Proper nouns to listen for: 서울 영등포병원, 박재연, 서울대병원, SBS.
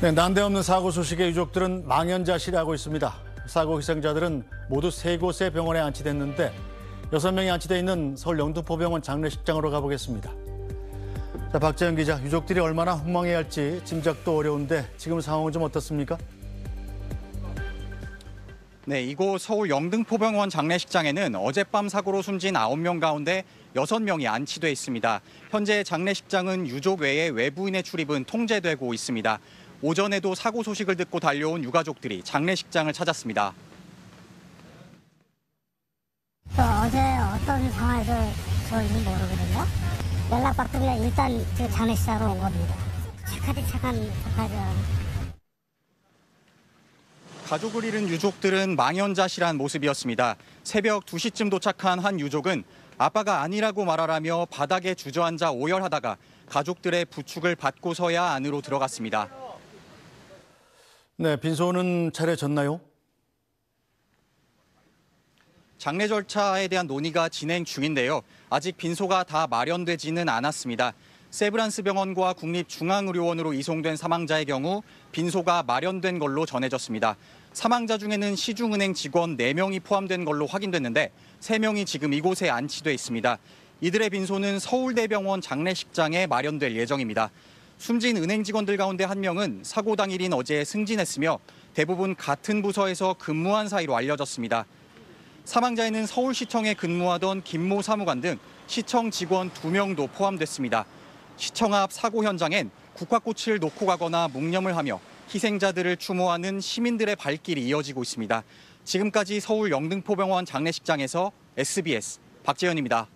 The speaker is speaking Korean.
네, 난데없는 사고 소식에 유족들은 망연자실하고 있습니다. 사고 희생자들은 모두 3곳의 병원에 안치됐는데 6명이 안치돼 있는 서울 영등포병원 장례식장으로 가보겠습니다. 자, 박재연 기자, 유족들이 얼마나 황망해야 할지 짐작도 어려운데 지금 상황은 좀 어떻습니까? 네, 이곳 서울 영등포병원 장례식장에는 어젯밤 사고로 숨진 9명 가운데 6명이 안치돼 있습니다. 현재 장례식장은 유족 외에 외부인의 출입은 통제되고 있습니다. 오전에도 사고 소식을 듣고 달려온 유가족들이 장례식장을 찾았습니다. 저 어제 어떤 상황에서 저희는 모르거든요. 연락 받더니 일단 그 장례식장으로 온 겁니다. 착하디 착한 가정. 가족을 잃은 유족들은 망연자실한 모습이었습니다. 새벽 2시쯤 도착한 한 유족은 아빠가 아니라고 말하라며 바닥에 주저앉아 오열하다가 가족들의 부축을 받고서야 안으로 들어갔습니다. 네, 빈소는 차려졌나요? 장례 절차에 대한 논의가 진행 중인데요. 아직 빈소가 다 마련되지는 않았습니다. 세브란스 병원과 국립중앙의료원으로 이송된 사망자의 경우 빈소가 마련된 걸로 전해졌습니다. 사망자 중에는 시중은행 직원 4명이 포함된 걸로 확인됐는데 3명이 지금 이곳에 안치돼 있습니다. 이들의 빈소는 서울대병원 장례식장에 마련될 예정입니다. 숨진 은행 직원들 가운데 1명은 사고 당일인 어제 승진했으며 대부분 같은 부서에서 근무한 사이로 알려졌습니다. 사망자에는 서울시청에 근무하던 김모 사무관 등 시청 직원 2명도 포함됐습니다. 시청 앞 사고 현장엔 국화꽃을 놓고 가거나 묵념을 하며 희생자들을 추모하는 시민들의 발길이 이어지고 있습니다. 지금까지 서울 영등포병원 장례식장에서 SBS 박재연입니다.